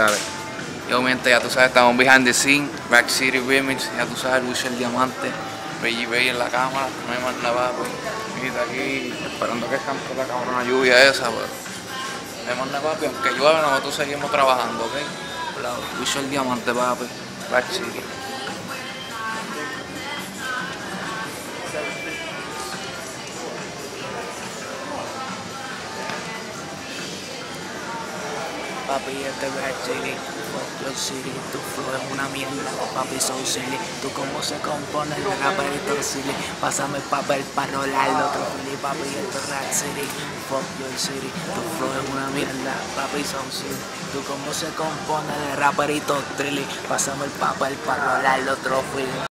dale. Yo mientras, ya tú sabes, estamos behind the scene, Rack City Remix, ya tú sabes, Luis el Diamante, Belly Bay en la cámara, no hay más nada, papi. Y está aquí esperando que campe la cabrona lluvia esa, pero no hay más nada, papi. Aunque llueva, nosotros seguimos trabajando, ¿ok? Luis el Diamante, papi, Rack City. Papi, este es Red City, fuck your city, tu flow es una mierda, papi, so silly. Tú como se compone el rapero silly, pásame el papel para rolar otro fili, papi, este es Red City, fuck your city, tu flow es una mierda, papi, so silly. Tú como se compone el rapero silly, pásame el papel para rolar otro fili.